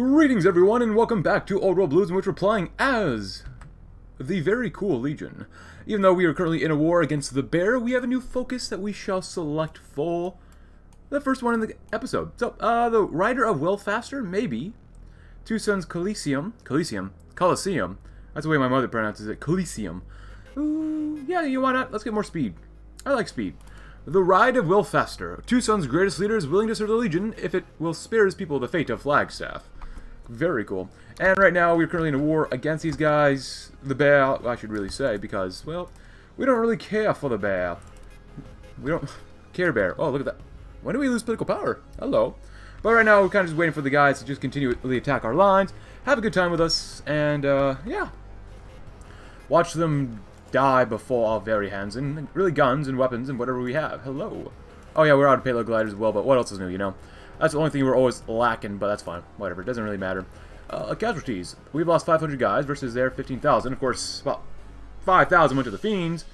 Greetings everyone and welcome back to Old World Blues, in which we're playing as the very cool Legion. Even though we are currently in a war against the bear, we have a new focus that we shall select for the first one in the episode. So, the Rider of Willfaster, maybe. Two Suns Coliseum. That's the way my mother pronounces it, Coliseum. Ooh, yeah, you want that? Let's get more speed. I like speed. The Ride of Willfaster. Tucson's greatest leader is willing to serve the Legion if it will spare his people the fate of Flagstaff. Very cool. And right now, we're currently in a war against these guys. The bear, I should really say, because, well, we don't really care for the bear. We don't care, bear. Oh, look at that. When do we lose political power? Hello. But right now, we're kind of just waiting for the guys to just continually attack our lines, have a good time with us, and, yeah. Watch them die before our very hands, and really guns and weapons and whatever we have. Hello. Oh yeah, we're out of payload gliders as well, but what else is new, you know? That's the only thing we're always lacking, but that's fine. Whatever, it doesn't really matter. Casualties. We've lost 500 guys versus their 15,000. Of course, well, 5,000 went to the fiends.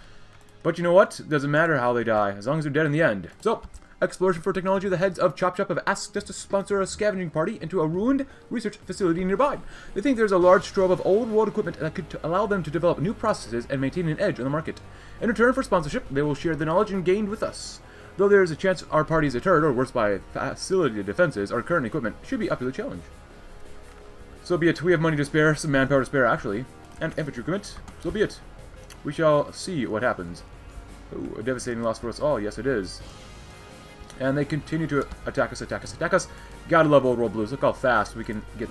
But you know what? It doesn't matter how they die, as long as they're dead in the end. So, Exploration for Technology. The heads of Chop Chop have asked us to sponsor a scavenging party into a ruined research facility nearby. They think there's a large trove of old-world equipment that could allow them to develop new processes and maintain an edge on the market. In return for sponsorship, they will share the knowledge gained with us. Though there is a chance our party is deterred, or worse by facility defenses, our current equipment should be up to the challenge. So be it. We have money to spare, some manpower to spare, actually, and infantry equipment. So be it. We shall see what happens. Ooh, a devastating loss for us all. Yes, it is. And they continue to attack us. Gotta love Old World Blues. Look how fast we can get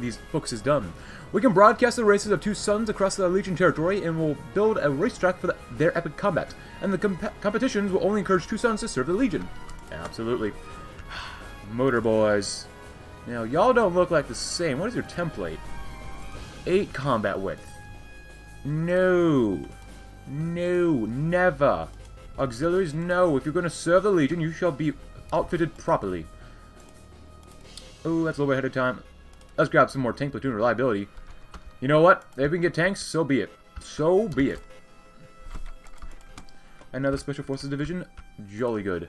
these focuses done. We can broadcast the races of Two Suns across the Legion territory, and we'll build a racetrack for their epic combat. And the competitions will only encourage Two Suns to serve the Legion. Absolutely. Motor boys. Now, y'all don't look like the same. What is your template? 8 combat width. No. No. Never. Auxiliaries, no. If you're going to serve the Legion, you shall be outfitted properly. Oh, that's a little bit ahead of time. Let's grab some more tank platoon reliability. You know what? If we can get tanks, so be it. So be it. Another Special Forces Division. Jolly good.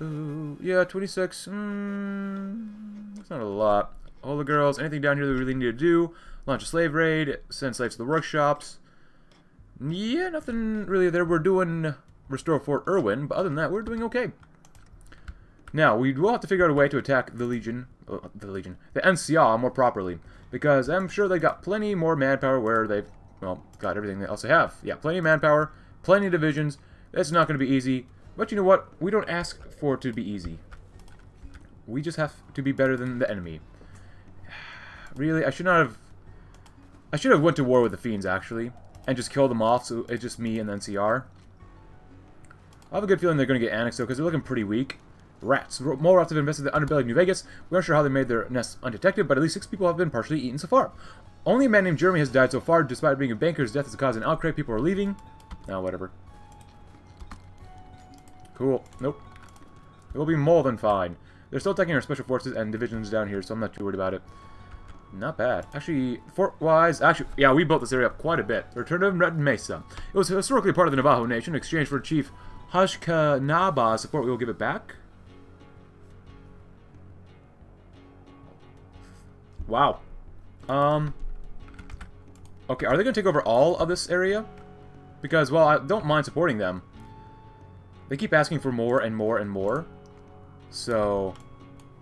Yeah, 26. That's not a lot. All the girls. Anything down here that we really need to do. Launch a slave raid. Send slaves to the workshops. Yeah, nothing really there. We're doing Restore Fort Irwin, but other than that, we're doing okay. Now, we will have to figure out a way to attack the Legion. The NCR more properly. Because I'm sure they got plenty more manpower where they've, well, got everything else they have. Yeah, plenty of manpower, plenty of divisions. That's not going to be easy. But you know what? We don't ask for it to be easy. We just have to be better than the enemy. Really, I should not have... I should have went to war with the fiends, actually. And just killed them off, so it's just me and the NCR. I have a good feeling they're going to get annexed, though, because they're looking pretty weak. Rats. More rats have invested in the underbelly of New Vegas. We aren't sure how they made their nests undetected, but at least 6 people have been partially eaten so far. Only a man named Jeremy has died so far. Despite being a banker's death has caused an outcry. People are leaving. Now, whatever. Cool. Nope. It will be more than fine. They're still attacking our special forces and divisions down here, so I'm not too worried about it. Not bad. Actually, Fort Wise... Actually, yeah, we built this area up quite a bit. Return of Red Mesa. It was historically part of the Navajo Nation. In exchange for Chief Hashkanaba's support, we will give it back. Wow. Okay, are they going to take over all of this area? Because, well, I don't mind supporting them. They keep asking for more and more and more. So...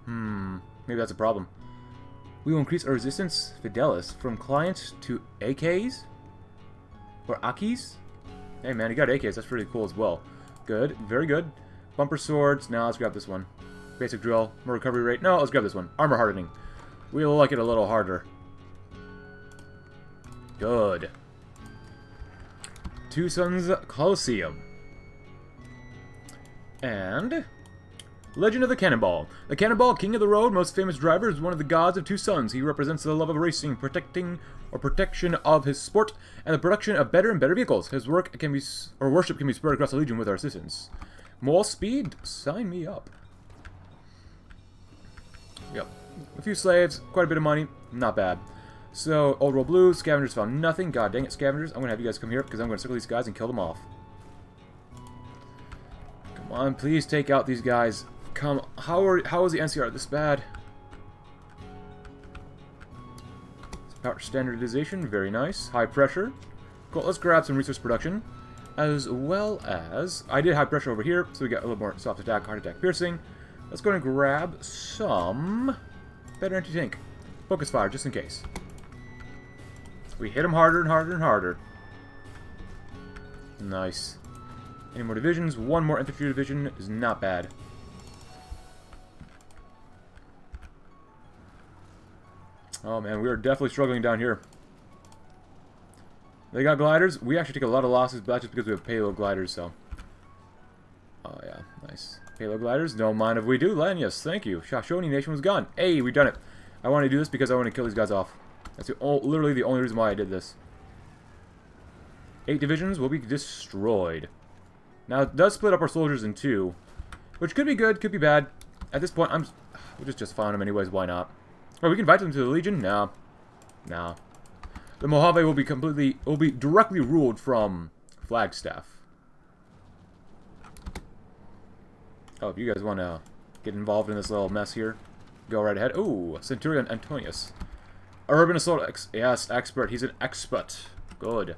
Maybe that's a problem. We will increase our resistance, Fidelis, from clients to AKs? Or Akis? Hey man, you got AKs, that's pretty cool as well. Good, very good. Bumper swords, now let's grab this one. Basic drill, more recovery rate, no, let's grab this one. Armor hardening. We like it a little harder. Good. Two Suns Coliseum. And... Legend of the Cannonball. The Cannonball, king of the road, most famous driver, is one of the gods of Two Suns. He represents the love of racing, protection of his sport, and the production of better and better vehicles. His work can be, or worship can be spread across the Legion with our assistance. More speed? Sign me up. Yep. A few slaves, quite a bit of money, not bad. So, Old World Blues, scavengers found nothing. God dang it, scavengers. I'm going to have you guys come here because I'm going to circle these guys and kill them off. Come on, please take out these guys. Come, how is the NCR this bad? Pouch standardization, very nice. High pressure. Cool, let's grab some resource production. As well as... I did high pressure over here, so we got a little more soft attack, hard attack, piercing. Let's go and grab some... better anti-tank. Focus fire, just in case. We hit them harder and harder and harder. Nice. Any more divisions? One more infantry division is not bad. Oh man, we are definitely struggling down here. They got gliders. We actually take a lot of losses, but that's just because we have payload gliders, so... Oh yeah, nice. Payload gliders, don't mind if we do. Lanius, thank you. Shoshone Nation was gone. Hey, we've done it. I want to do this because I want to kill these guys off. That's the literally the only reason why I did this. 8 divisions will be destroyed. Now, it does split up our soldiers in 2, which could be good, could be bad. At this point, we'll just find them anyways, why not? Oh, we can invite them to the Legion? No. No. The Mojave will be directly ruled from Flagstaff. Oh, if you guys want to get involved in this little mess here, go right ahead. Ooh, Centurion Antonius. Urban Assault expert. He's an expert. Good.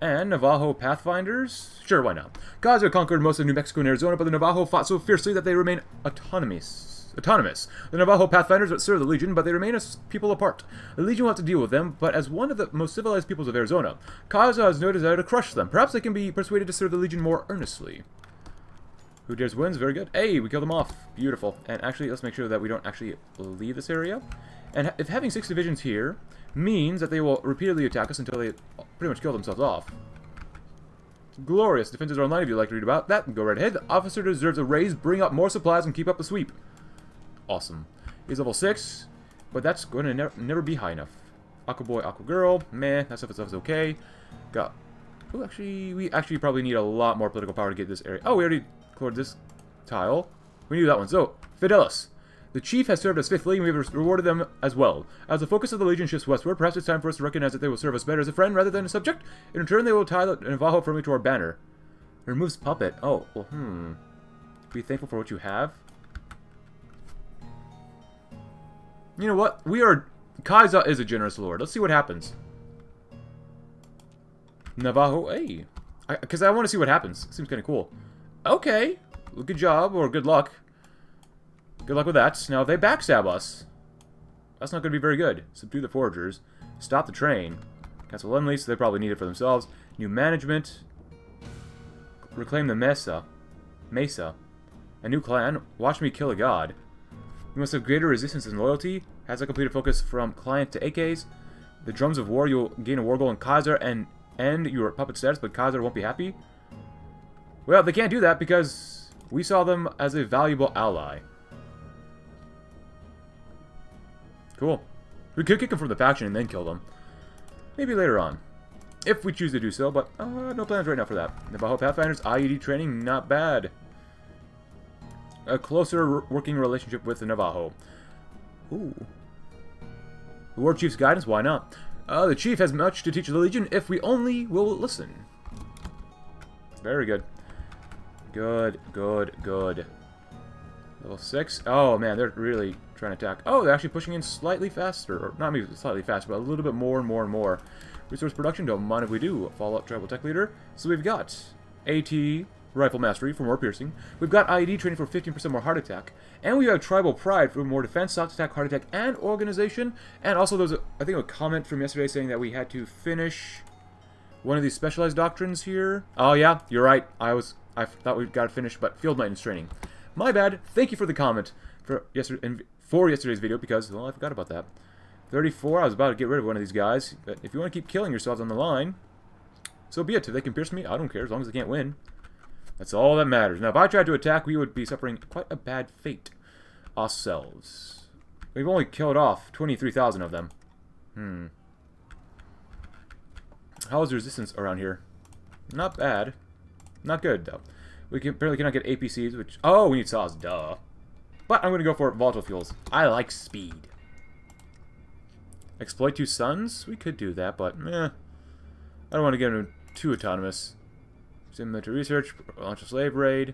And Navajo Pathfinders? Sure, why not? Kaiza conquered most of New Mexico and Arizona, but the Navajo fought so fiercely that they remain autonomous. The Navajo Pathfinders would serve the Legion, but they remain as people apart. The Legion will have to deal with them, but as one of the most civilized peoples of Arizona, Kaiza has no desire to crush them. Perhaps they can be persuaded to serve the Legion more earnestly. Who dares wins? Very good. Hey, we killed them off. Beautiful. And actually, let's make sure that we don't actually leave this area. And if having 6 divisions here means that they will repeatedly attack us until they pretty much kill themselves off. Glorious. Defenses are online if you'd like to read about that. Go right ahead. The officer deserves a raise, bring up more supplies, and keep up the sweep. Awesome. He's level 6, but that's going to never be high enough. Aqua Boy, Aqua Girl. Meh, that stuff is okay. Got... Ooh, actually, we actually probably need a lot more political power to get this area. Oh, we already cleared this tile. We knew that one. So, Fidelis. The chief has served us faithfully, and we have rewarded them as well. As the focus of the Legion shifts westward, perhaps it's time for us to recognize that they will serve us better as a friend rather than a subject. In return, they will tie the Navajo firmly to our banner. It removes puppet. Oh, well, Be thankful for what you have. You know what? We are... Kaiza is a generous lord. Let's see what happens. Navajo, hey. Because I want to see what happens. Seems kind of cool. Okay. Well, good job, or good luck. Good luck with that. Now, if they backstab us, that's not going to be very good. Subdue the foragers. Stop the train. Cancel Lendlease. They probably need it for themselves. New management. Reclaim the Mesa. A new clan. Watch me kill a god. You must have greater resistance and loyalty. Has a completed focus from client to AKs. The drums of war. You'll gain a war goal in Kaiser and end your puppet status, but Kaiser won't be happy. Well, they can't do that because we saw them as a valuable ally. Cool. We could kick them from the faction and then kill them. Maybe later on. If we choose to do so, but no plans right now for that. Navajo Pathfinders, IED training, not bad. A closer working relationship with the Navajo. Ooh. The War Chief's guidance, why not? The Chief has much to teach the Legion if we only will listen. Very good. Good, good, good. Level 6. Oh, man, they're really trying to attack. Oh, they're actually pushing in slightly faster. Or not maybe slightly faster, but a little bit more and more and more. Resource production, don't mind if we do. Fallout Tribal Tech Leader. So we've got AT Rifle Mastery for more piercing. We've got IED training for 15% more heart attack. And we have Tribal Pride for more defense, soft attack, heart attack, and organization. And also there was, I think, a comment from yesterday saying that we had to finish one of these specialized doctrines here. Oh, yeah, you're right. I thought we got it finished, but Field Maintenance Training. My bad. Thank you for the comment for yesterday's video because, well, I forgot about that. 34, I was about to get rid of one of these guys. But if you want to keep killing yourselves on the line, so be it. If they can pierce me, I don't care as long as they can't win. That's all that matters. Now, if I tried to attack, we would be suffering quite a bad fate ourselves. We've only killed off 23,000 of them. How is the resistance around here? Not bad. Not good, though. We barely cannot get APCs, which... Oh, we need saws, duh. But I'm going to go for volatile fuels. I like speed. Exploit 2 Suns? We could do that, but meh. I don't want to get them too autonomous. Simulator research, launch a slave raid.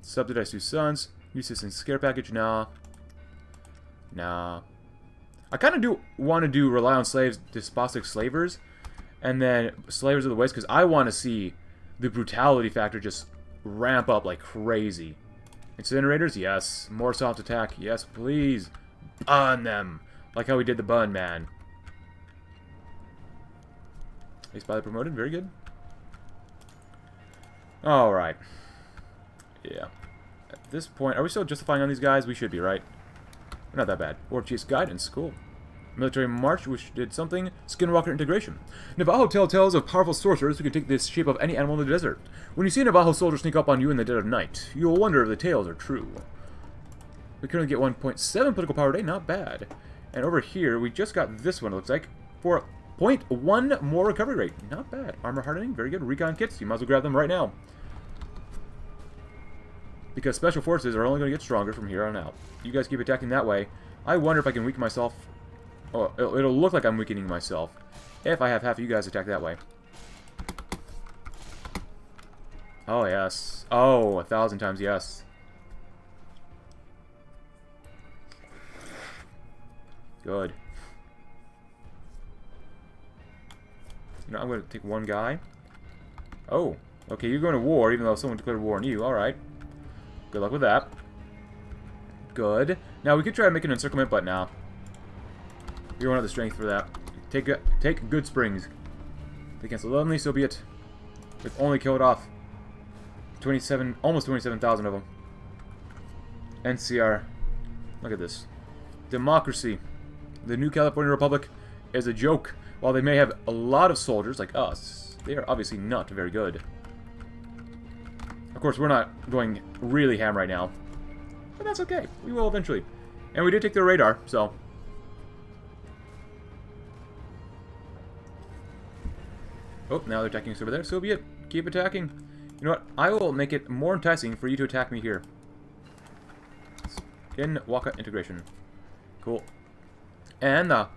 Subsidize 2 Suns. New system scare package, nah. I kind of do want to do rely on slaves, despotic slavers, and then slavers of the waste, because I want to see the brutality factor just ramp up like crazy. Incinerators, yes. More soft attack, yes, please. Burn them. Like how we did the Bun Man. He's by the promoted, very good. Alright. Yeah. At this point, are we still justifying on these guys? We should be, right? We're not that bad. War Chief's Guidance, cool. Military March, which did something. Skinwalker Integration. Navajo tell tales of powerful sorcerers who can take the shape of any animal in the desert. When you see a Navajo soldier sneak up on you in the dead of night, you'll wonder if the tales are true. We currently get 1.7 political power a day, not bad. And over here, we just got this one, it looks like, for 0.1 more recovery rate. Not bad. Armor hardening, very good. Recon kits, you might as well grab them right now. Because special forces are only going to get stronger from here on out. You guys keep attacking that way. I wonder if I can weaken myself. Oh, it'll look like I'm weakening myself if I have half of you guys attack that way. Oh, yes. Oh, 1,000 times yes. Good. You know, I'm going to take one guy. Oh, okay, you're going to war, even though someone declared war on you. Alright. Good luck with that. Good. Now, we could try to make an encirclement, but now. You don't have the strength for that. Take Good Springs. They cancel lonely, so be it. We've only killed off almost 27,000 of them. NCR. Look at this. Democracy. The new California Republic is a joke. While they may have a lot of soldiers like us, they are obviously not very good. Of course, we're not going really ham right now, but that's okay. We will eventually. And we did take their radar, so. Oh, now they're attacking us over there. So be it. Keep attacking. You know what? I will make it more enticing for you to attack me here. Skinwalker Integration. Cool. And the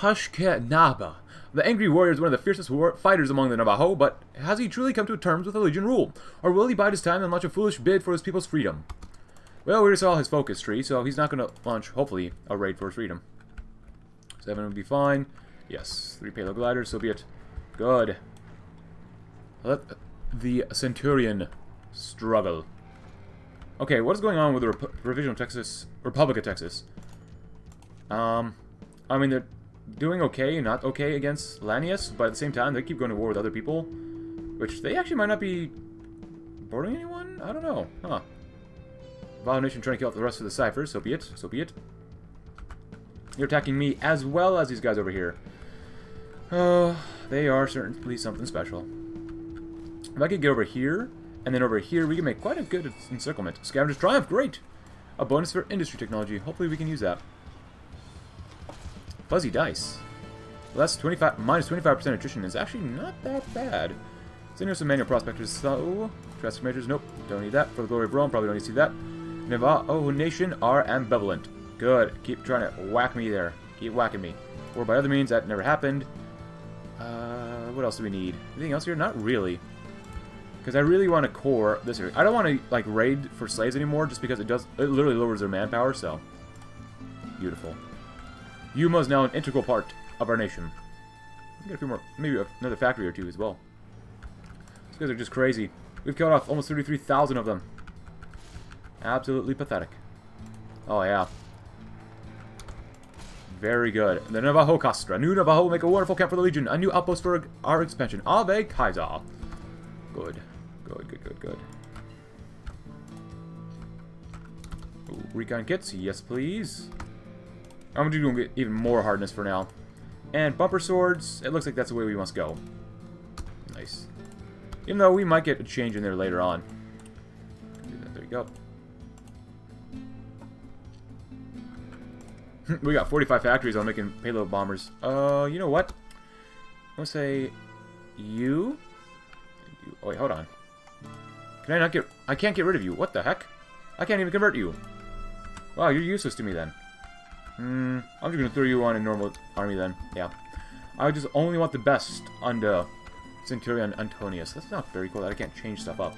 Hushkenaba. The angry warrior is one of the fiercest fighters among the Navajo, but has he truly come to terms with the Legion rule? Or will he bide his time and launch a foolish bid for his people's freedom? Well, we just saw his focus tree, so he's not going to launch, hopefully, a raid for his freedom. 7 would be fine. Yes, 3 payload gliders, so be it. Good. Let the Centurion struggle. Okay, what is going on with the Provisional Texas... Republic of Texas? I mean, they're doing okay, not okay against Lanius, but at the same time, they keep going to war with other people, which they actually might not be boarding anyone? I don't know. Huh. Navajo Nation trying to kill off the rest of the ciphers, so be it, so be it. You're attacking me as well as these guys over here. They are certainly something special. If I could get over here, and then over here, we can make quite a good encirclement. Scavenger's Triumph, great! A bonus for industry technology. Hopefully we can use that. Fuzzy dice. Well, that's minus 25% attrition is actually not that bad. Send here some manual prospectors, so drastic measures, nope, don't need that. For the glory of Rome, probably don't need to see that. Navajo Nation are ambivalent. Good. Keep trying to whack me there. Keep whacking me. Or by other means, that never happened. What else do we need? Anything else here? Not really. Because I really want to core this area. I don't want to like raid for slaves anymore just because it literally lowers their manpower, so. Beautiful. Yuma is now an integral part of our nation. We got a few more, maybe another factory or two as well. These guys are just crazy. We've killed off almost 33,000 of them. Absolutely pathetic. Oh yeah. Very good. The Navajo Castra. New Navajo will make a wonderful camp for the Legion. A new outpost for our expansion. Ave Kaiza. Good. Good, good, good, good. Ooh, recon kits. Yes, please. I'm just going to get even more hardness for now. And bumper swords, it looks like that's the way we must go. Nice. Even though we might get a change in there later on. There you go. We got 45 factories on making payload bombers. You know what? I'm going to say you. Oh, wait, hold on. Can I not get... I can't get rid of you. What the heck? I can't even convert you. Wow, you're useless to me then. I'm just going to throw you on a normal army then. Yeah. I just only want the best under Centurion Antonius. That's not very cool that I can't change stuff up.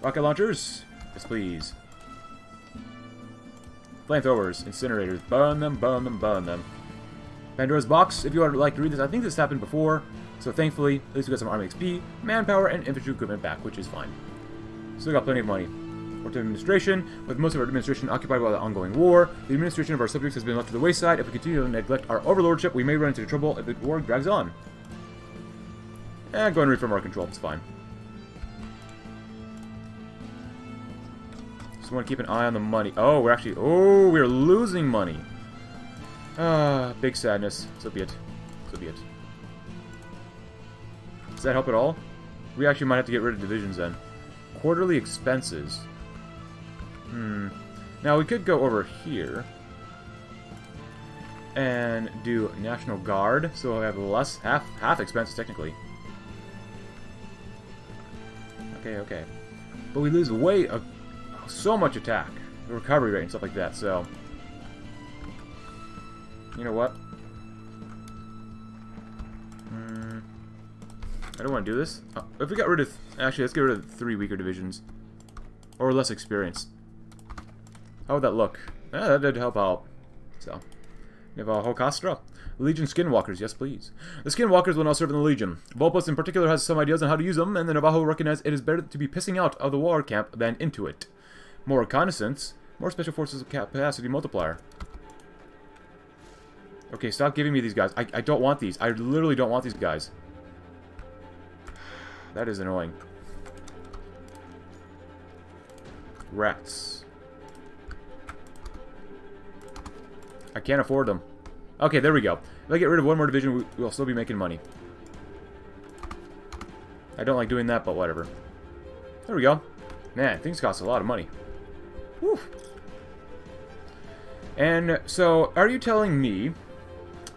Rocket launchers? Yes, please. Flamethrowers, incinerators. Burn them, burn them, burn them. Pandora's Box, if you would like to read this, I think this happened before, so thankfully, at least we got some army XP, manpower, and infantry equipment back, which is fine. Still got plenty of money. Or to administration, with most of our administration occupied by the ongoing war, the administration of our subjects has been left to the wayside. If we continue to neglect our overlordship, we may run into trouble if the war drags on. And go and read from our control, it's fine. Just want to keep an eye on the money. Oh, we're actually, oh, we're losing money. Ah, big sadness. So be it. So be it. Does that help at all? We actually might have to get rid of divisions then. Quarterly expenses. Hmm. Now we could go over here and do National Guard, so I have less half expenses technically. Okay, okay. But we lose way of so much attack, the recovery rate and stuff like that, so you know what? I don't want to do this. Oh, if we got rid of, actually let's get rid of 3 weaker divisions or less experienced. How would that look? Yeah, that did help out. So Navajo Castra. Legion Skinwalkers, yes please. The Skinwalkers will now serve in the Legion. Volpus in particular has some ideas on how to use them, and the Navajo recognize it is better to be pissing out of the war camp than into it. More reconnaissance, more special forces capacity multiplier. Okay, stop giving me these guys. I don't want these. I literally don't want these guys. That is annoying. Rats. I can't afford them. Okay, there we go. If I get rid of one more division, we'll still be making money. I don't like doing that, but whatever. There we go. Man, things cost a lot of money. Whew. And so, are you telling me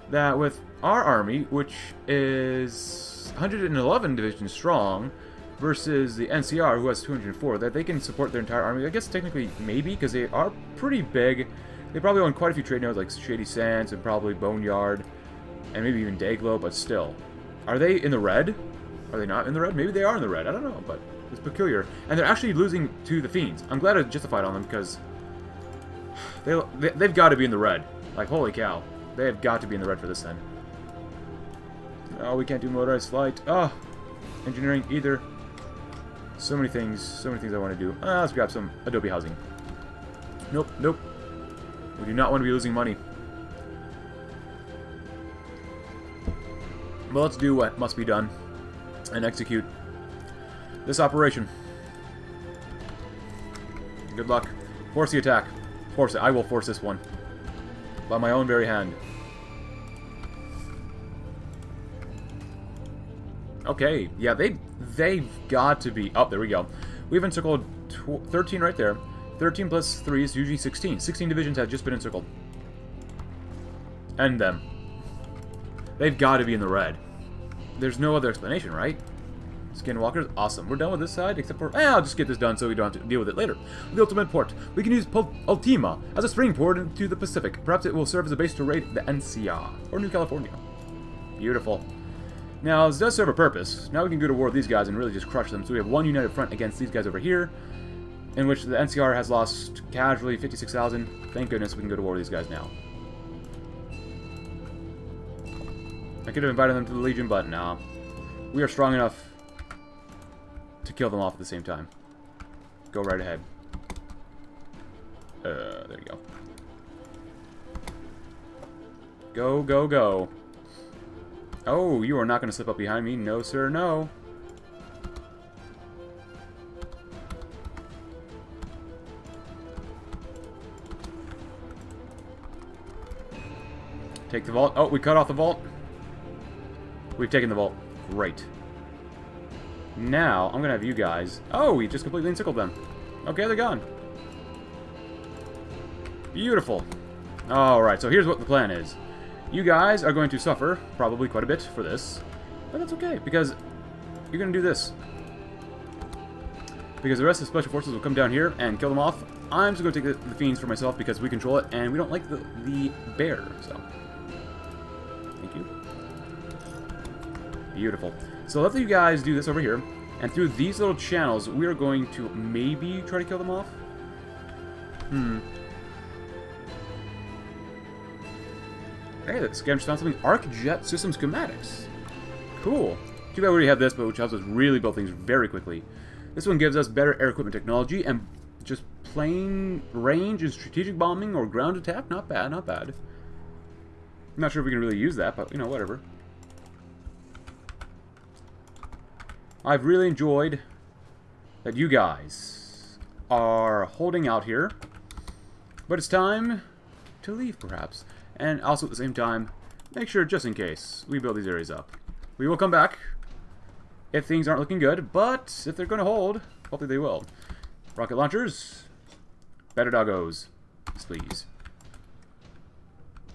that with our army, which is 111 divisions strong, versus the NCR, who has 204, that they can support their entire army? I guess technically maybe, because they are pretty big. They probably own quite a few trade nodes, like Shady Sands and probably Boneyard, and maybe even Dayglow, but still. Are they in the red? Are they not in the red? Maybe they are in the red, I don't know, but it's peculiar. And they're actually losing to the Fiends. I'm glad I justified on them, because they've got to be in the red. Like, holy cow. They have got to be in the red for this then. Oh, we can't do motorized flight. Oh, engineering either. So many things I want to do. Let's grab some Adobe housing. Nope, nope. We do not want to be losing money. But let's do what must be done and execute this operation. Good luck. Force the attack. Force it. I will force this one. By my own very hand. Okay. Yeah, they've got to be... Oh, there we go. We've encircled 13 right there. 13 plus 3 is usually 16. 16 divisions have just been encircled. And them. They've got to be in the red. There's no other explanation, right? Skinwalkers, awesome. We're done with this side, except for... I'll just get this done so we don't have to deal with it later. The ultimate port. We can use Ultima as a spring port into the Pacific. Perhaps it will serve as a base to raid the NCR, or New California. Beautiful. Now, this does serve a purpose. Now we can go to war with these guys and really just crush them. So we have one united front against these guys over here, in which the NCR has lost casually 56,000. Thank goodness we can go to war with these guys now. I could have invited them to the Legion, but nah. We are strong enough to kill them off at the same time. Go right ahead. There you go. Go, go, go. Oh, you are not going to slip up behind me. No, sir, no. Take the vault. Oh, we cut off the vault. We've taken the vault. Great. Now, I'm going to have you guys... Oh, we just completely encircled them. Okay, they're gone. Beautiful. Alright, so here's what the plan is. You guys are going to suffer, probably quite a bit, for this. But that's okay, because you're going to do this. Because the rest of the Special Forces will come down here and kill them off. I'm just going to take the Fiends for myself because we control it, and we don't like the bear, so... Thank you. Beautiful. So let's let you guys do this over here, and through these little channels, we are going to maybe try to kill them off? Hey, let's scavenge found something. Arc Jet System Schematics. Cool. Too bad we already have this, but which helps us really build things very quickly. This one gives us better air equipment technology and just plain range and strategic bombing or ground attack. Not bad, not bad. I'm not sure if we can really use that, but, you know, whatever. I've really enjoyed that you guys are holding out here. But it's time to leave, perhaps. And also, at the same time, make sure, just in case, we build these areas up. We will come back if things aren't looking good, but if they're going to hold, hopefully they will. Rocket launchers, better doggos, please.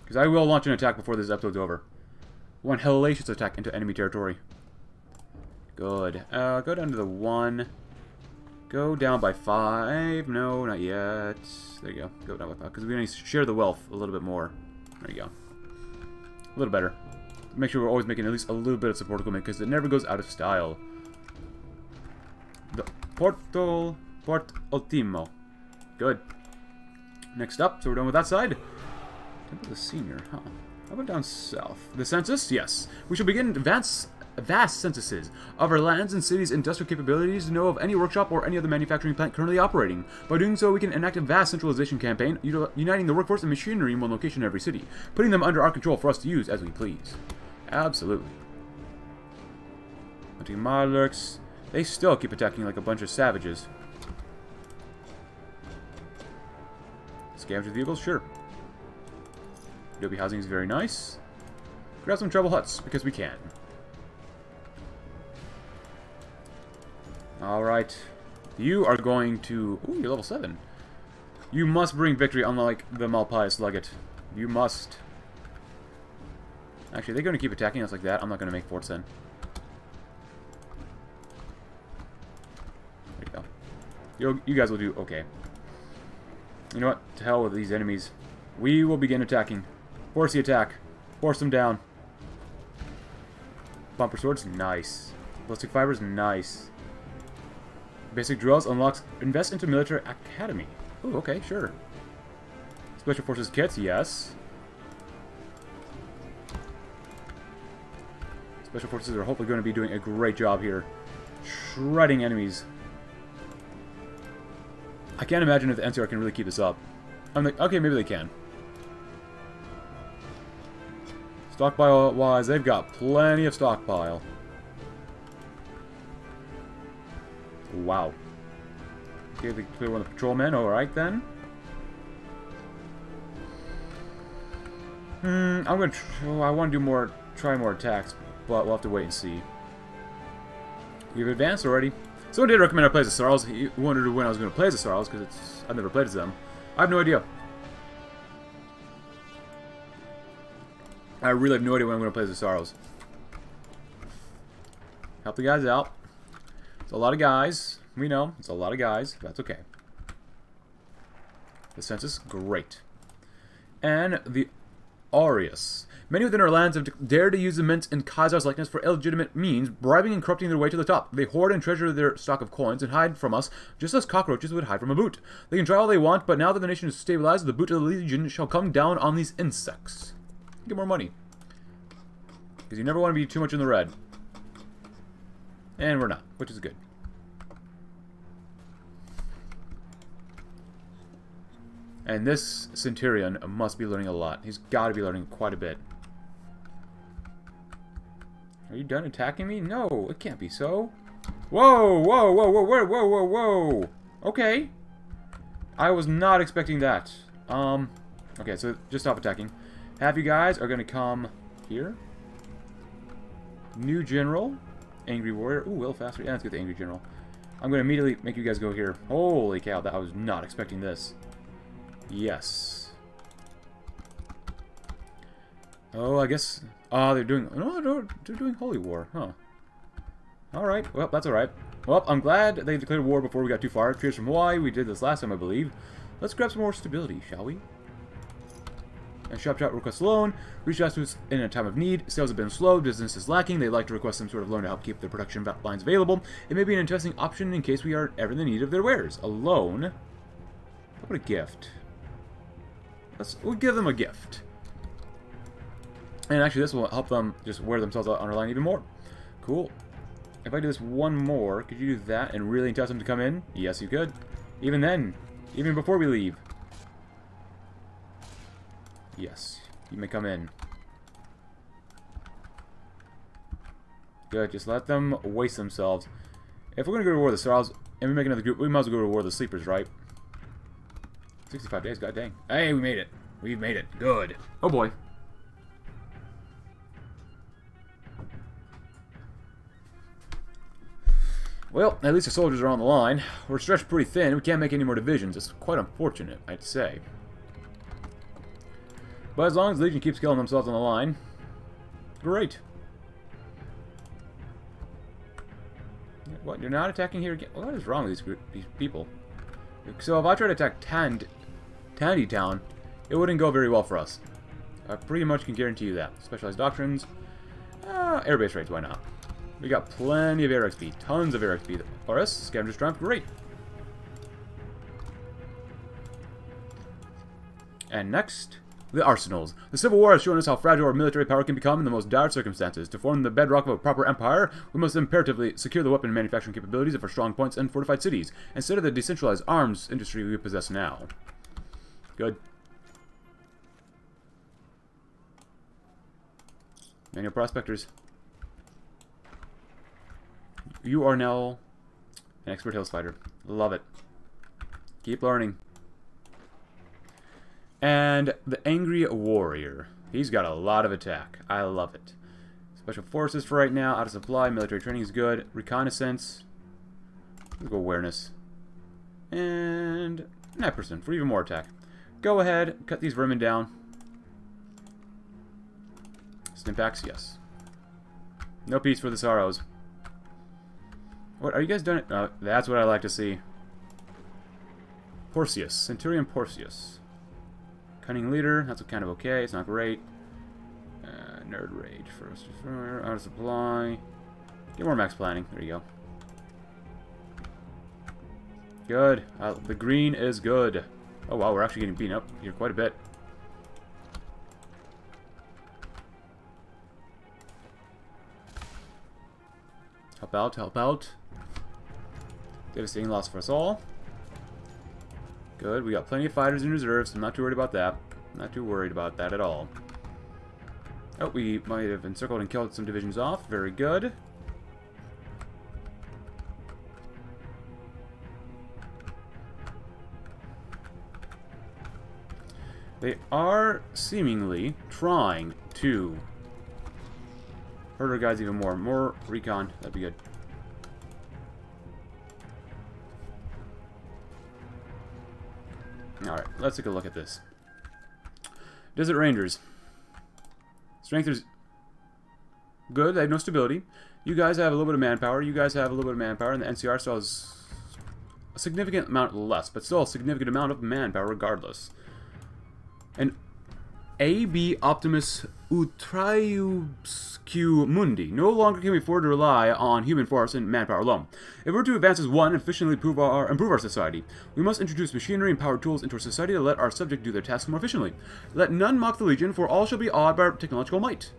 Because I will launch an attack before this episode's over. One hellacious attack into enemy territory. Good. Go down to the 1. Go down by 5. No, not yet. There you go. Go down by 5. Because we need to share the wealth a little bit more. There you go. A little better. Make sure we're always making at least a little bit of support equipment because it never goes out of style. The Port Ultimo. Good. Next up, so we're done with that side. Temple the Senior, huh? How about down south? The census? Yes. We shall begin vast censuses of our lands and cities' industrial capabilities to know of any workshop or any other manufacturing plant currently operating. By doing so, we can enact a vast centralization campaign, uniting the workforce and machinery in one location in every city, putting them under our control for us to use as we please. Absolutely. Hunting Monarchs. They still keep attacking like a bunch of savages. Scavenger vehicles? Sure. Adobe housing is very nice. Grab some trouble huts, because we can. Alright. You are going to... Ooh, you're level 7. You must bring victory, unlike the Malpius Legate. You must. Actually, they're going to keep attacking us like that. I'm not going to make forts then. There you go. You guys will do okay. You know what? To hell with these enemies. We will begin attacking. Force the attack. Force them down. Bumper swords? Nice. Ballistic fibers? Nice. Basic drills unlocks... Invest into military academy. Ooh, okay, sure. Special forces kits? Yes. Special forces are hopefully going to be doing a great job here. Shredding enemies. I can't imagine if the NCR can really keep this up. I'm like, okay, maybe they can. Stockpile-wise, they've got plenty of stockpile. Wow. Okay, they clear one of the patrolmen. Alright, then. I'm going to... I want to do more... Try more attacks, but we'll have to wait and see. We've advanced already. Someone did recommend I play as the Sorrows. He wondered when I was going to play as the Sorrows, because I've never played as them. I have no idea. I really have no idea when I'm going to play as the Sorrows. Help the guys out. It's a lot of guys. We know. It's a lot of guys. That's okay. The census? Great. And the Aureus. Many within our lands have dared to use the mint and Kaiser's likeness for illegitimate means, bribing and corrupting their way to the top. They hoard and treasure their stock of coins and hide from us, just as cockroaches would hide from a boot. They can try all they want, but now that the nation is stabilized, the boot of the Legion shall come down on these insects. Get more money. Because you never want to be too much in the red. And we're not, which is good. And this Centurion must be learning a lot. He's got to be learning quite a bit. Are you done attacking me? No, it can't be so. Whoa, whoa, whoa, whoa, whoa, whoa, whoa, whoa. Okay. I was not expecting that. Okay, so just stop attacking. Half you guys are going to come here. New general. Angry warrior. Ooh, Willfaster. Yeah, let's get the angry general. I'm going to immediately make you guys go here. Holy cow, that I was not expecting this. Yes. Oh, I guess... they're doing... No, they're doing holy war, huh. Alright, well, that's alright. Well, I'm glad they declared war before we got too far. Traders from Hawaii, we did this last time, I believe. Let's grab some more stability, shall we? And Chop Chop requests loan. Reach out to us in a time of need. Sales have been slow. Business is lacking. They like to request some sort of loan to help keep their production lines available. It may be an interesting option in case we are ever in the need of their wares. A loan? How about a gift? We'll give them a gift. And actually this will help them just wear themselves out on our line even more. Cool. If I do this one more, could you do that and really entice them to come in? Yes, you could. Even then. Even before we leave. Yes. You may come in. Good. Just let them waste themselves. If we're going to go to war with the Sorrows and we make another group, we might as well go to war with the Sleepers, right? 65 days. God dang. Hey, we made it. We've made it. Good. Oh, boy. Well, at least the soldiers are on the line. We're stretched pretty thin. We can't make any more divisions. It's quite unfortunate, I'd say. But as long as Legion keeps killing themselves on the line, great. What? You're not attacking here again? What is wrong with these people? So if I try to attack Tandytown, it wouldn't go very well for us. I pretty much can guarantee you that. Specialized doctrines, airbase raids. Why not? We got plenty of air XP. Tons of air XP for us. Scavenger's Triumph, great. And next, the arsenals. The Civil War has shown us how fragile our military power can become in the most dire circumstances. To form the bedrock of a proper empire, we must imperatively secure the weapon manufacturing capabilities of our strong points and fortified cities, instead of the decentralized arms industry we possess now. Good. Manual prospectors. You are now an expert hills fighter. Love it. Keep learning. And the angry warrior. He's got a lot of attack. I love it. Special forces for right now. Out of supply. Military training is good. Reconnaissance. Physical awareness. And that person for even more attack. Go ahead. Cut these vermin down. Stimpaks, yes. No peace for the Sorrows. What, are you guys done? That's what I like to see. Porcius. Centurion Porcius. Cunning leader. That's kind of okay. It's not great. Nerd rage. First reformer. Out of supply. Get more max planning. There you go. Good. The green is good. Oh, wow. We're actually getting beaten up here quite a bit. Help out. Help out. Devastating loss for us all. Good. We got plenty of fighters in reserves. So I'm not too worried about that. Not too worried about that at all. Oh, we might have encircled and killed some divisions off. Very good. They are seemingly trying to hurt our guys even more. More recon. That'd be good. Alright, let's take a look at this. Desert Rangers. Strength is good. They have no stability. You guys have a little bit of manpower. You guys have a little bit of manpower. And the NCR still has a significant amount less, but still a significant amount of manpower regardless. And A.B. Optimus Utraiusque Mundi. No longer can we afford to rely on human force and manpower alone. If we're to advance as one and efficiently improve our society, we must introduce machinery and power tools into our society to let our subject do their tasks more efficiently. Let none mock the Legion, for all shall be awed by our technological might.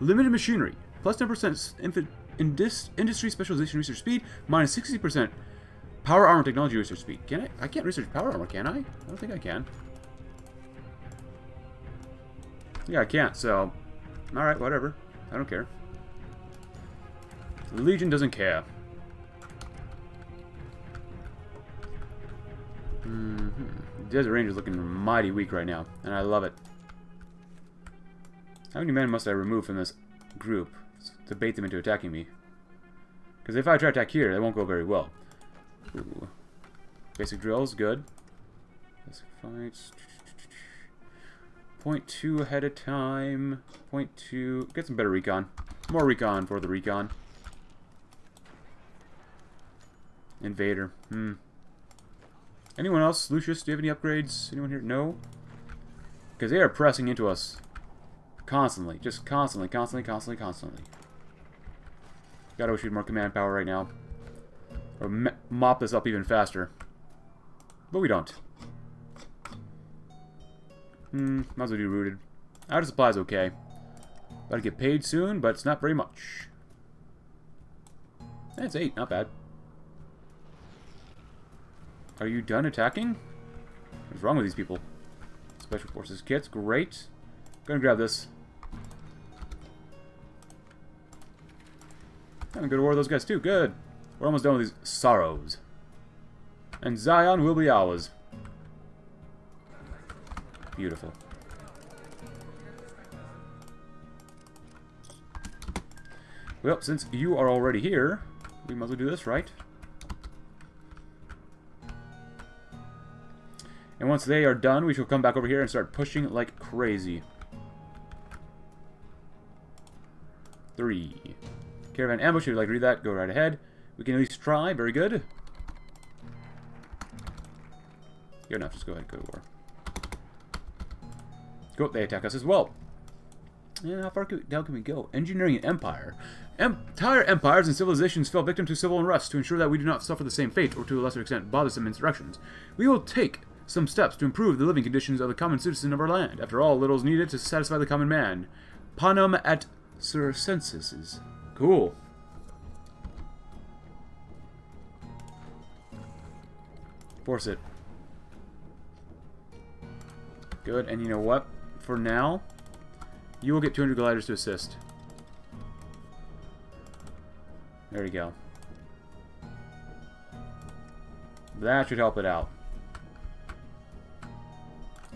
Limited machinery, plus 10% industry specialization research speed, minus 60% power armor technology research speed. Can I can't research power armor, can I? I don't think I can. Yeah, I can't, so... Alright, whatever. I don't care. The Legion doesn't care. Mm-hmm. Desert Ranger's looking mighty weak right now, and I love it. How many men must I remove from this group to bait them into attacking me? Because if I try to attack here, it won't go very well. Ooh. Basic drills, good. Basic fights... 0.2 ahead of time. 0.2. Get some better recon. More recon for the recon. Invader. Hmm. Anyone else? Lucius, do you have any upgrades? Anyone here? No? Because they are pressing into us. Constantly. Just constantly, constantly, constantly, constantly. Gotta wish we'd more command power right now. Or mop this up even faster. But we don't. Might as well do rooted. Out of supply is okay. About to get paid soon, but it's not very much. That's 8, not bad. Are you done attacking? What's wrong with these people? Special Forces kits, great. Go and grab this. I'm gonna go to war with those guys too, good. We're almost done with these sorrows. And Zion will be ours. Beautiful. Well, since you are already here, we might as well do this, right? And once they are done, we shall come back over here and start pushing like crazy. 3. Caravan ambush, if you'd like to read that, go right ahead. We can at least try, very good. Good enough, just go ahead and go to war. Go, they attack us as well. And how far down can we go? Engineering an empire. Entire empires and civilizations fell victim to civil unrest. To ensure that we do not suffer the same fate, or to a lesser extent, bothersome insurrections, we will take some steps to improve the living conditions of the common citizen of our land. After all, little is needed to satisfy the common man. Panem et circenses. Cool. Force it. Good, and you know what? For now, you will get 200 gliders to assist. There you go. That should help it out.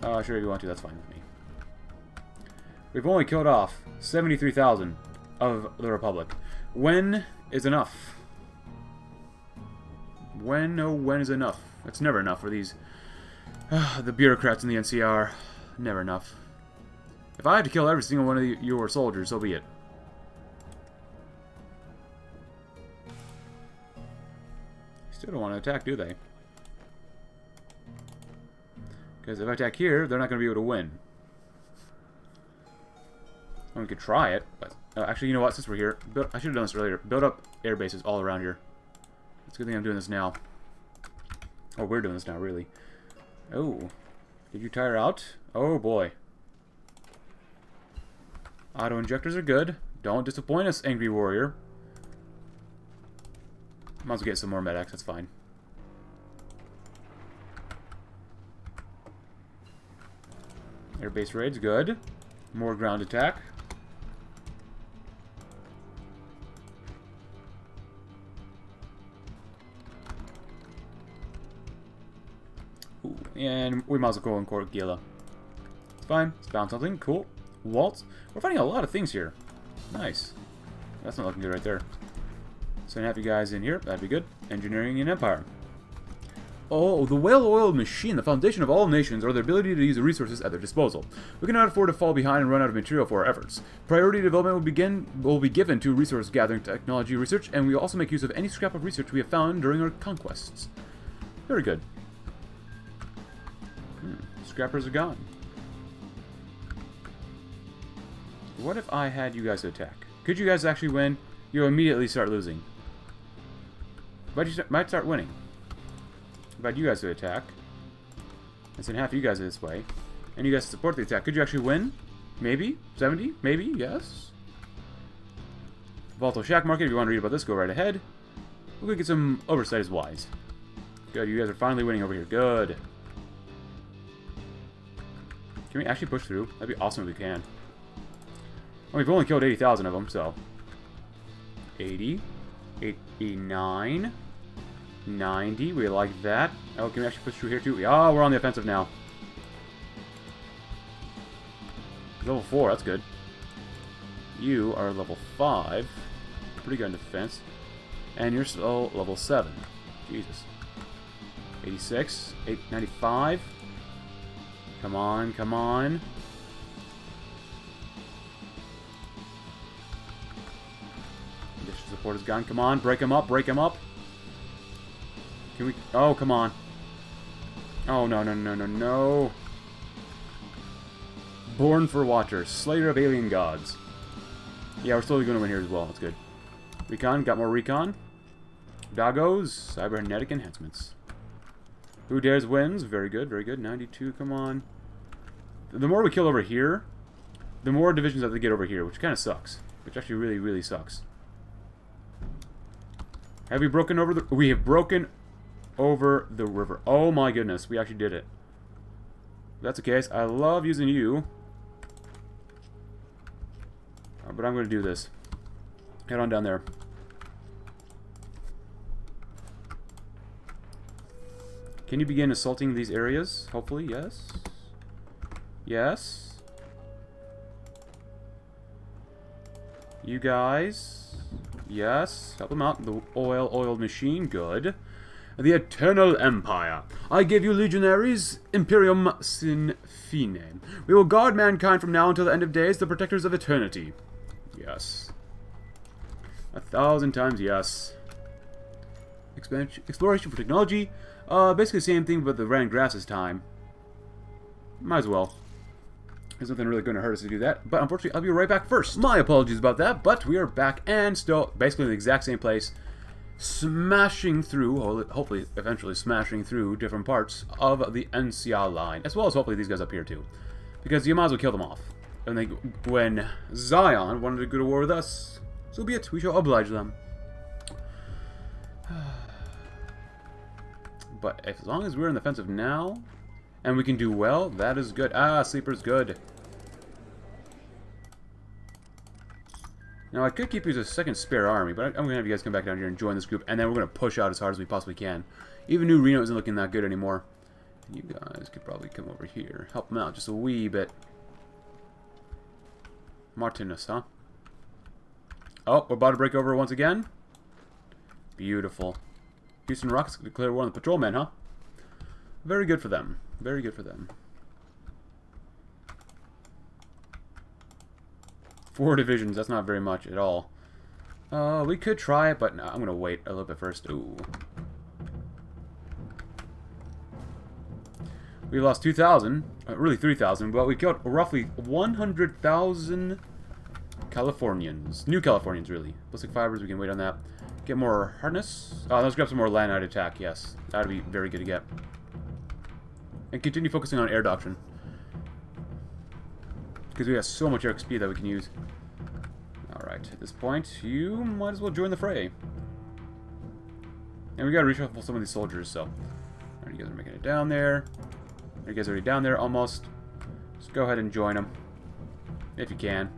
Sure, if you want to, that's fine with me. We've only killed off 73,000 of the Republic. When is enough? When, oh, when is enough? That's never enough for these... the bureaucrats in the NCR. Never enough. If I have to kill every single one of your soldiers, so be it. Still don't want to attack, do they? Because if I attack here, they're not going to be able to win. I mean, we could try it, but... actually, you know what? Since we're here... I should have done this earlier. Build up air bases all around here. It's a good thing I'm doing this now. Or we're doing this now, really. Oh. Did you tire out? Oh, boy. Auto-injectors are good. Don't disappoint us, Angry Warrior. Might as well get some more medics. That's fine. Airbase raids, good. More ground attack. Ooh, and we might as well go and court Gila. It's fine. Let's bounce something. Cool. Waltz. We're finding a lot of things here. Nice. That's not looking good right there. So have you guys in here. That'd be good. Engineering an empire. Oh, the well-oiled machine, the foundation of all nations, are their ability to use the resources at their disposal. We cannot afford to fall behind and run out of material for our efforts. Priority development will be given to resource gathering, technology research, and we will also make use of any scrap of research we have found during our conquests. Very good. Scrappers are gone. What if I had you guys attack? Could you guys actually win? You'll immediately start losing. But you might start winning. About you guys to attack. I send half of you guys this way. And you guys support the attack. Could you actually win? Maybe? 70? Maybe? Yes? Volatile Shack Market. If you want to read about this, go right ahead. We're going to get some oversight as wise. Good. You guys are finally winning over here. Good. Can we actually push through? That'd be awesome if we can. Well, we've only killed 80,000 of them, so... 80. 89. 90, we like that. Oh, can we actually push through here too? Oh, we're on the offensive now. Level 4, that's good. You are level 5. Pretty good in defense. And you're still level 7. Jesus. 86, 895. Come on, come on. Condition support is gone. Come on, break him up, break him up. Can we... Oh, come on. Oh, no, no, no, no, no. Born for Watcher. Slayer of Alien Gods. Yeah, we're slowly going to win here as well. That's good. Recon. Got more recon. Doggos. Cybernetic enhancements. Who dares wins. Very good, very good. 92, come on. The more we kill over here, the more divisions I have to get over here, which kind of sucks. Which actually really, really sucks. Have we broken over the... We have broken over the river. Oh my goodness, we actually did it. If that's the case, I love using you. But I'm going to do this. Head on down there. Can you begin assaulting these areas? Hopefully, yes. Yes. You guys. Yes. Help them out. The oil machine. Good. The Eternal Empire. I give you legionaries, Imperium sin fine. We will guard mankind from now until the end of days, the protectors of eternity. Yes. 1,000 times yes. Exploration for technology. Basically the same thing, but the ran grass this time. Might as well. There's nothing really going to hurt us to do that. But unfortunately, I'll be right back first. My apologies about that, but we are back and still basically in the exact same place. Smashing through, hopefully eventually smashing through different parts of the NCR line. As well as hopefully these guys up here too. Because you might as well kill them off. And when Zion wanted to go to war with us, so be it. We shall oblige them. But as long as we're in the offensive now, and we can do well, that is good. Ah, sleeper's good. Now, I could keep you as a second spare army, but I'm going to have you guys come back down here and join this group, and then we're going to push out as hard as we possibly can. Even New Reno isn't looking that good anymore. You guys could probably come over here. Help them out just a wee bit. Martinus, huh? Oh, we're about to break over once again. Beautiful. Houston Rockets declare war on the Patrolmen, huh? Very good for them. Very good for them. 4 divisions, that's not very much at all. We could try it, but no, I'm going to wait a little bit first. Ooh. We lost 2,000, really 3,000, but we killed roughly 100,000 Californians. New Californians, really. Ballistic fibers, we can wait on that. Get more hardness. Let's grab some more Lanite attack, yes. That would be very good to get. And continue focusing on air doctrine. Because we have so much XP that we can use. Alright, at this point, you might as well join the fray. And we gotta reshuffle some of these soldiers, so. Alright, you guys are making it down there. You guys are already down there, almost. Just go ahead and join them. If you can.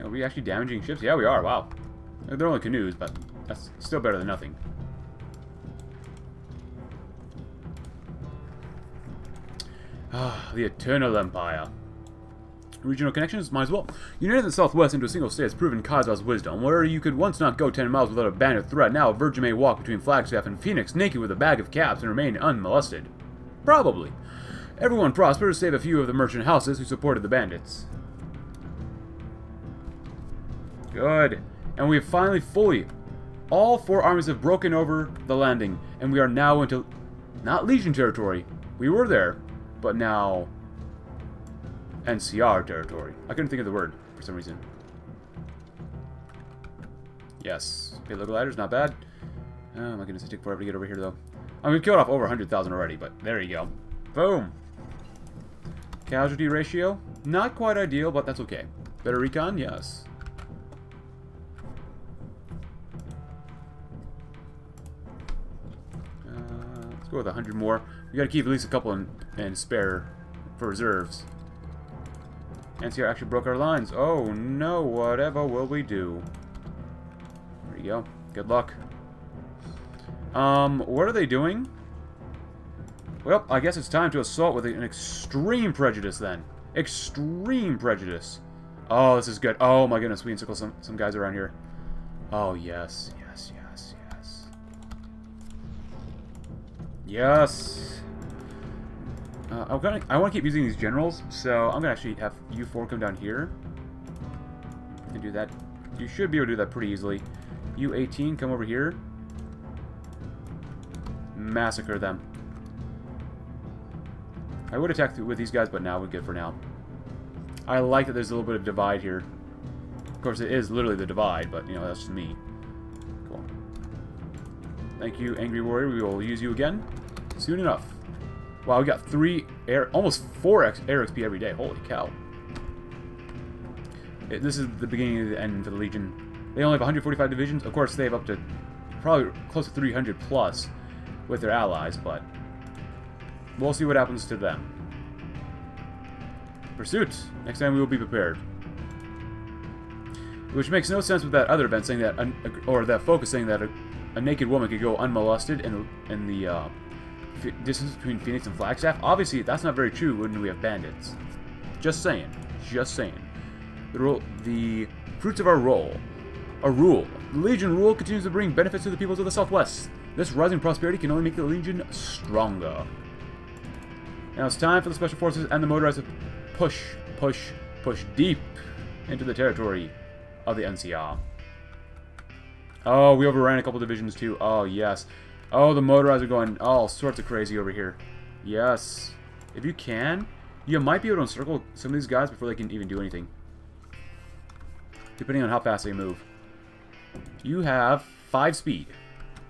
Are we actually damaging ships? Yeah, we are, wow. They're only canoes, but that's still better than nothing. Ah, the Eternal Empire. Regional connections? Might as well. United the Southwest into a single state has proven Kaiza's wisdom. Where you could once not go 10 miles without a banner threat, now a virgin may walk between Flagstaff and Phoenix naked with a bag of caps and remain unmolested. Probably. Everyone prospered, save a few of the merchant houses who supported the bandits. Good. And we have finally fully... All 4 armies have broken over the landing, and we are now into... Not Legion territory. We were there. But now, NCR territory. I couldn't think of the word for some reason. Yes. Payload gliders, not bad. Oh my goodness, it took forever to get over here, though. I mean, we've killed off over 100,000 already, but there you go. Boom. Casualty ratio, not quite ideal, but that's okay. Better recon, yes. Let's go with 100 more. You gotta keep at least a couple and spare for reserves. NCR actually broke our lines. Oh no, whatever will we do? There you go. Good luck. What are they doing? Well, I guess it's time to assault with an extreme prejudice then. Extreme prejudice. Oh, this is good. Oh my goodness, we encircle some guys around here. Oh yes, yes, yes, yes. Yes. I want to keep using these generals, so I'm going to actually have you 4 come down here and do that. You should be able to do that pretty easily. You 18, come over here. Massacre them. I would attack with these guys, but now we're good for now. I like that there's a little bit of divide here. Of course, it is literally the divide, but, you know, that's just me. Cool. Thank you, Angry Warrior. We will use you again soon enough. Wow, we got 3 air, almost 4 air XP every day. Holy cow. This is the beginning of the end for the Legion. They only have 145 divisions. Of course, they have up to probably close to 300 plus with their allies, but we'll see what happens to them. Pursuit. Next time we will be prepared. Which makes no sense with that other event saying that, or that focus saying that a naked woman could go unmolested in the distance between Phoenix and Flagstaff. Obviously, that's not very true when we have bandits. Just saying. Just saying. The fruits of our rule. The Legion rule continues to bring benefits to the peoples of the Southwest. This rising prosperity can only make the Legion stronger. Now it's time for the Special Forces and the Motorized to push, push, push deep into the territory of the NCR. Oh, we overran a couple divisions too. Oh, yes. Oh, the Motorized are going all sorts of crazy over here. Yes. If you can, you might be able to encircle some of these guys before they can even do anything. Depending on how fast they move. You have 5 speed.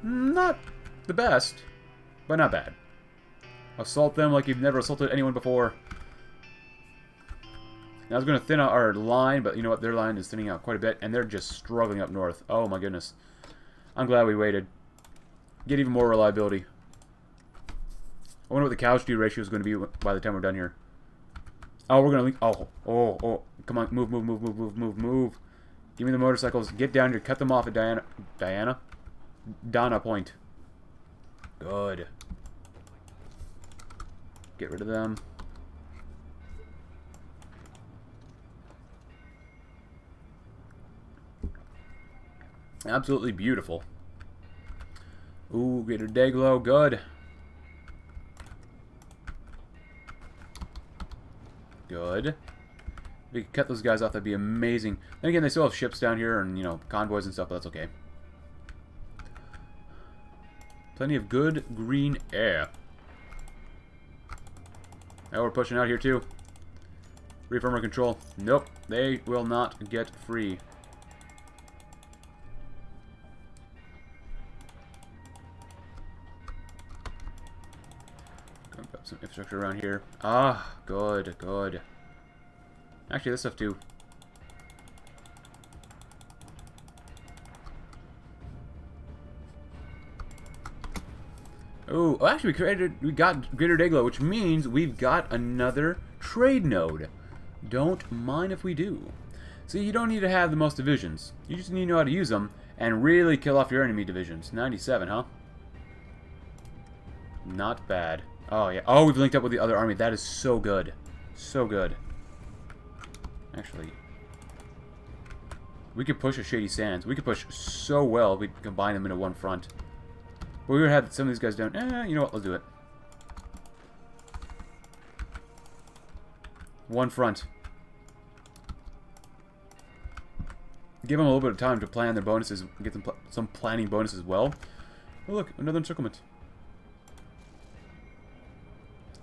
Not the best, but not bad. Assault them like you've never assaulted anyone before. Now it's going to thin out our line, but you know what? Their line is thinning out quite a bit, and they're just struggling up north. Oh my goodness. I'm glad we waited. Get even more reliability. I wonder what the cows-to ratio is going to be by the time we're done here. Oh, we're going to link. Oh, oh, oh. Come on. Move, move, move, move, move, move, move. Give me the motorcycles. Get down here. Cut them off at Donna Point. Good. Get rid of them. Absolutely beautiful. Ooh, get her Dayglow. Good. Good. If we could cut those guys off, that'd be amazing. Then again, they still have ships down here and, you know, convoys and stuff, but that's okay. Plenty of good green air. Now we're pushing out here, too. Reaffirm our control. Nope. They will not get free. Some infrastructure around here. Ah, good, good. Actually, this stuff too. Oh, actually, we got Greater Dayglow, which means we've got another trade node. Don't mind if we do. See, you don't need to have the most divisions. You just need to know how to use them and really kill off your enemy divisions. 97, huh? Not bad. Oh, yeah. Oh, we've linked up with the other army. That is so good. So good. Actually, we could push a Shady Sands. We could push so well if we combine them into one front. But we would have some of these guys down. Eh, you know what? Let's do it. One front. Give them a little bit of time to plan their bonuses. Get them some planning bonuses as well. Oh, look. Another encirclement.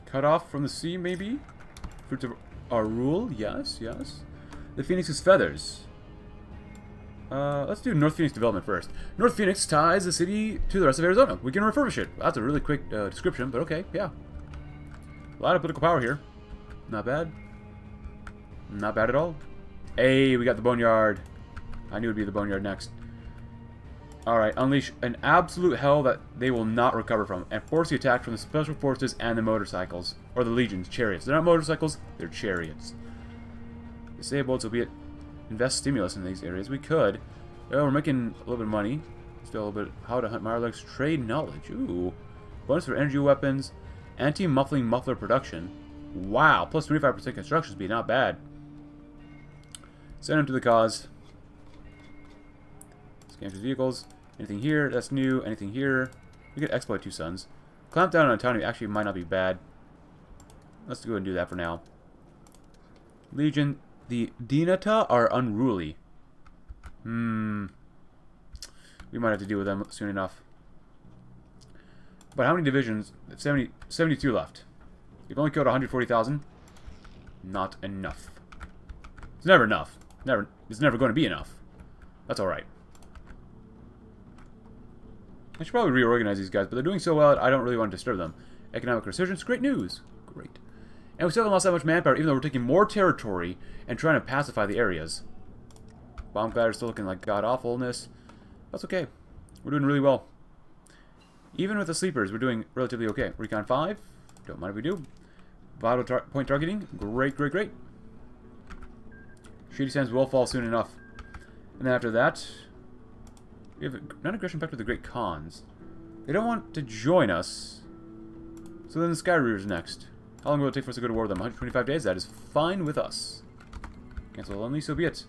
Cut off from the sea, maybe? Fruits of our rule? Yes, yes. The Phoenix's feathers. Let's do North Phoenix development first. North Phoenix ties the city to the rest of Arizona. We can refurbish it. That's a really quick description, but okay, yeah. A lot of political power here. Not bad. Not bad at all. Hey, we got the Boneyard. I knew it would be the Boneyard next. Alright, unleash an absolute hell that they will not recover from, and force the attack from the Special Forces and the motorcycles. Or the Legion's chariots. They're not motorcycles, they're chariots. Disabled, so be it. Invest stimulus in these areas. We could. Oh, we're making a little bit of money. Still a little bit. How to hunt Mirelux. Trade knowledge. Ooh. Bonus for energy weapons. Anti-muffling muffler production. Wow. Plus 25% construction speed. Not bad. Send him to the cause. Vehicles. Anything here? That's new. Anything here? We could exploit Two Suns. Clamp down on Antonius actually might not be bad. Let's go ahead and do that for now. Legion. The Dinata are unruly. Hmm. We might have to deal with them soon enough. But how many divisions? 72 left. You've only killed 140,000. Not enough. It's never enough. It's never going to be enough. That's alright. I should probably reorganize these guys, but they're doing so well I don't really want to disturb them. Economic resurgence, great news. Great. And we still haven't lost that much manpower, even though we're taking more territory and trying to pacify the areas. Bomb clatters still looking like god-awfulness. That's okay. We're doing really well. Even with the sleepers, we're doing relatively okay. Recon 5. Don't mind if we do. Vital point targeting. Great, great, great. Shady Sands will fall soon enough. And then after that, we have non-aggression pact with the Great Khans. They don't want to join us. So then the Skyrear's next. How long will it take for us to go to war with them? 125 days? That is fine with us. Cancel only, so be it.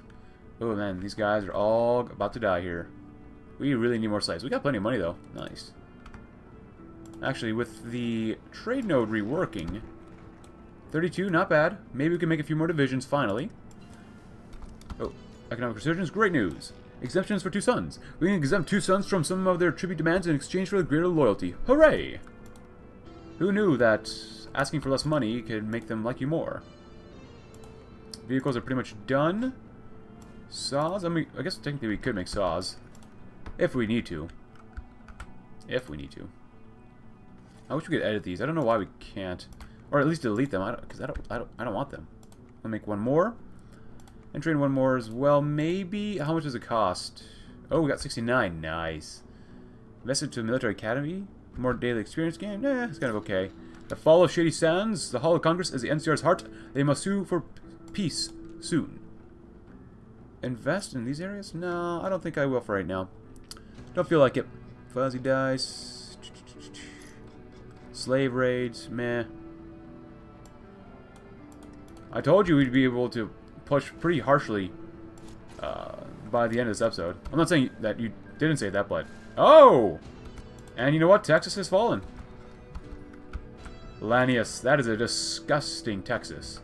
Oh man, these guys are all about to die here. We really need more slaves. We got plenty of money though. Nice. Actually, with the trade node reworking, 32, not bad. Maybe we can make a few more divisions finally. Oh, economic resurgence, great news. Exemptions for Two Suns. We can exempt Two Suns from some of their tribute demands in exchange for greater loyalty. Hooray! Who knew that asking for less money could make them like you more? Vehicles are pretty much done. Saws? I mean, I guess technically we could make saws. If we need to. If we need to. I wish we could edit these. I don't know why we can't. Or at least delete them, because I don't want them. I'll make one more. And train one more as well, maybe. How much does it cost? Oh, we got 69. Nice. Invested to a military academy. More daily experience gain. Nah, it's kind of okay. The fall of Shady Sands. The Hall of Congress is the NCR's heart. They must sue for peace soon. Invest in these areas? No, I don't think I will for right now. Don't feel like it. Fuzzy dice. Slave raids. Meh. I told you we'd be able to pushed pretty harshly by the end of this episode. I'm not saying that you didn't say that, but... Oh! And you know what? Texas has fallen. Lanius. That is a disgusting Texas.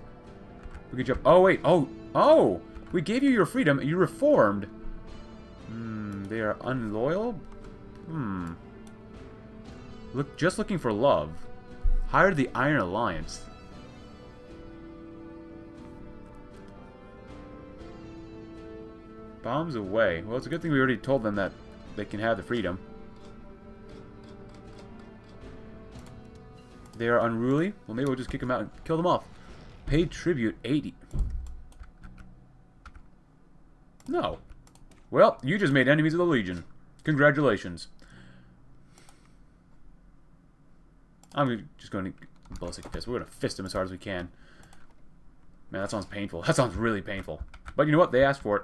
We could jump... Oh, wait. Oh! Oh! We gave you your freedom. You reformed. Hmm. They are unloyal? Hmm. Look, just looking for love. Hire the Iron Alliance. Bombs away. Well, it's a good thing we already told them that they can have the freedom. They are unruly. Well, maybe we'll just kick them out and kill them off. Pay tribute 80. No. Well, you just made enemies of the Legion. Congratulations. I'm just going to ballistic fist. We're going to fist them as hard as we can. Man, that sounds painful. That sounds really painful. But you know what? They asked for it.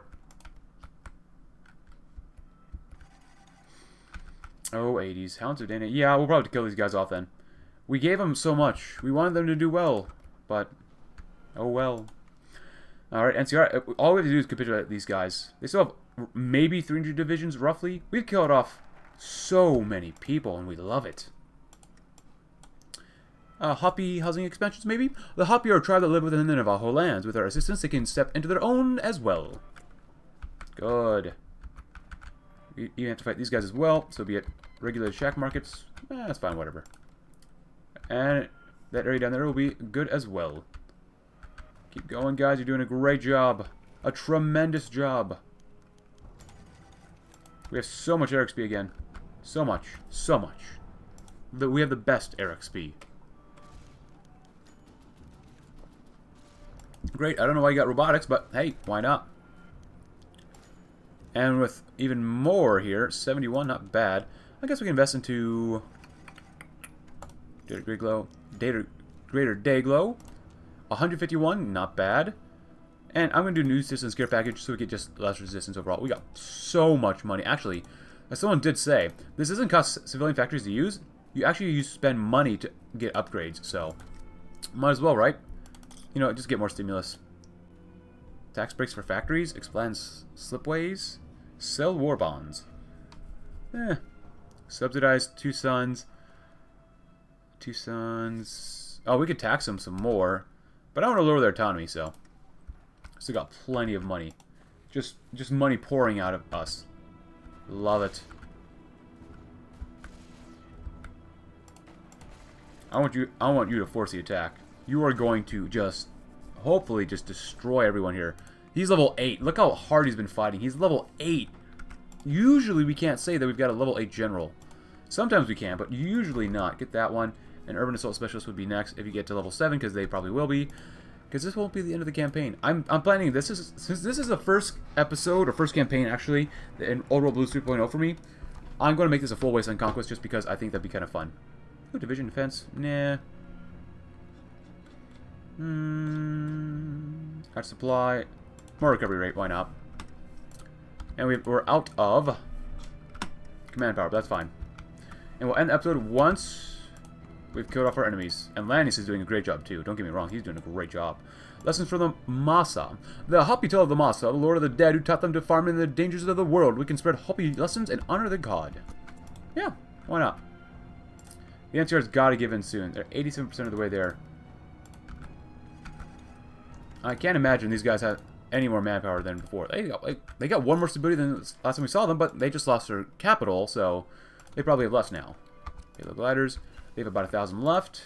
Oh, 80s. Hounds of Dana. Yeah, we'll probably kill these guys off then. We gave them so much. We wanted them to do well. But, oh well. Alright, NCR. All we have to do is capitulate these guys. They still have maybe 300 divisions, roughly. We've killed off so many people, and we love it. Hopi housing expansions, maybe? The Hopi are a tribe that live within the Navajo lands. With our assistance, they can step into their own as well. Good. You have to fight these guys as well, so be it. Regulated shack markets, that's fine, whatever. And that area down there will be good as well. Keep going, guys. You're doing a great job. A tremendous job. We have so much air XP again. So much. So much. We have the best air XP. Great. I don't know why you got robotics, but hey, why not? And with even more here, 71, not bad. I guess we can invest into Greater Dayglow. 151, not bad. And I'm going to do new resistance care package so we get just less resistance overall. We got so much money. Actually, as someone did say, this doesn't cost civilian factories to use. You actually spend money to get upgrades, so might as well, right? You know, just get more stimulus. Tax breaks for factories, expand slipways. Sell war bonds. Eh. Subsidize Two Suns. Two Suns. Oh, we could tax them some more. But I want to lower their autonomy, so. Still got plenty of money. Just money pouring out of us. Love it. I want you to force the attack. You are going to just hopefully just destroy everyone here. He's level 8. Look how hard he's been fighting. He's level 8. Usually we can't say that we've got a level 8 general. Sometimes we can, but usually not. Get that one. An urban assault specialist would be next if you get to level 7, because they probably will be. because this won't be the end of the campaign. I'm planning this is, since this is the first episode or first campaign actually in Old World Blues 3.0 for me, I'm going to make this a full Wasteland Conquest just because I think that'd be kind of fun. Ooh, division defense, nah. Hard supply, more recovery rate, why not? And we're out of command power, but that's fine. And we'll end the episode once we've killed off our enemies. And Lanius is doing a great job, too. Don't get me wrong, he's doing a great job. Lessons from the Masa. The Hopi tale of the Masa, the Lord of the Dead, who taught them to farm in the dangers of the world. We can spread Hopi lessons and honor the god. Yeah, why not? The NCR's got to give in soon. They're 87% of the way there. I can't imagine these guys have any more manpower than before. They got one more stability than last time we saw them, but they just lost their capital, so they probably have less now. Halo gliders. They have about 1,000 left.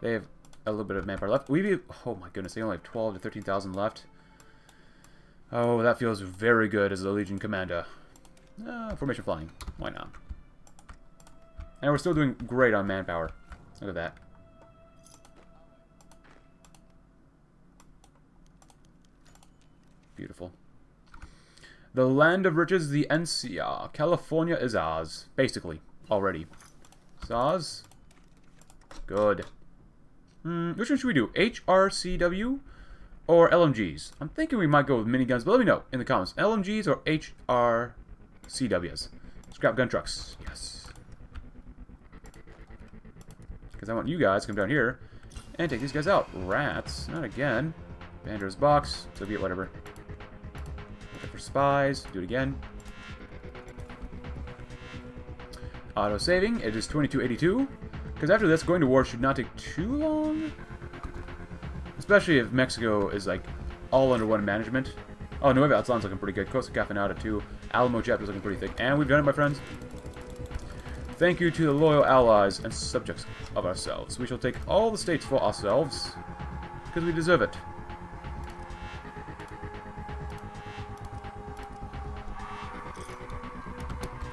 They have a little bit of manpower left. Oh my goodness, they only have 12,000 to 13,000 left. Oh, that feels very good as a Legion commander. Formation flying. Why not? And we're still doing great on manpower. Look at that. Beautiful. The land of riches, the NCR. California is ours, basically, already. It's ours. Good. Which one should we do? HRCW or LMGs? I'm thinking we might go with miniguns, but let me know in the comments. LMGs or HRCWs? Scrap gun trucks. Yes. Because I want you guys to come down here and take these guys out. Rats. Not again. Banjo's box. Soviet whatever. For spies, do it again. Auto saving. It is 2282. Because after this, going to war should not take too long, especially if Mexico is like all under one management. Oh, Nueva Atlan's looking pretty good. Costa Cafinata too. Alamo chapter's looking pretty thick, and we've done it, my friends. Thank you to the loyal allies and subjects of ourselves. We shall take all the states for ourselves because we deserve it.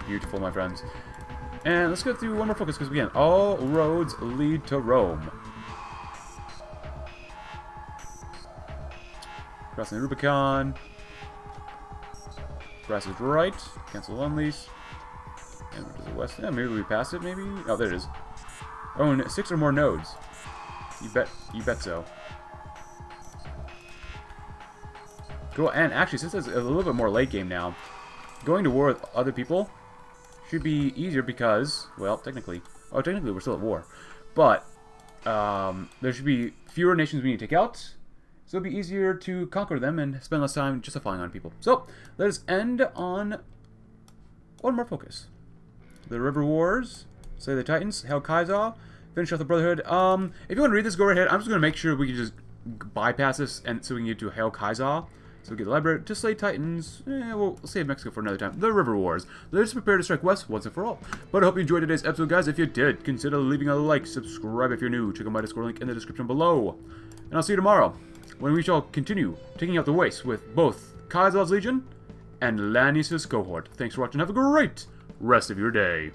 Beautiful, my friends. And let's go through one more focus, because again, all roads lead to Rome. Crossing the Rubicon. Grass is right. Cancel unleash. And to the west. Yeah, maybe we pass it, maybe? Oh, there it is. Own 6 or more nodes. You bet so. Cool, and actually, since it's a little bit more late game now, going to war with other people should be easier because, well, technically we're still at war, but there should be fewer nations we need to take out, so it'll be easier to conquer them and spend less time justifying on people. So let us end on one more focus: the River Wars, Slay the Titans, Hail Kaiza, finish off the Brotherhood. If you want to read this, go right ahead. I'm just going to make sure we can just bypass this, and so we can get to Hail Kaiza. So we get the library, to slay Titans, we'll save Mexico for another time. The River Wars. Let us prepare to strike west once and for all. But I hope you enjoyed today's episode, guys. If you did, consider leaving a like, subscribe if you're new, check out my Discord link in the description below. And I'll see you tomorrow, when we shall continue taking out the waste with both Kaiser's Legion and Lanius' cohort. Thanks for watching, have a great rest of your day.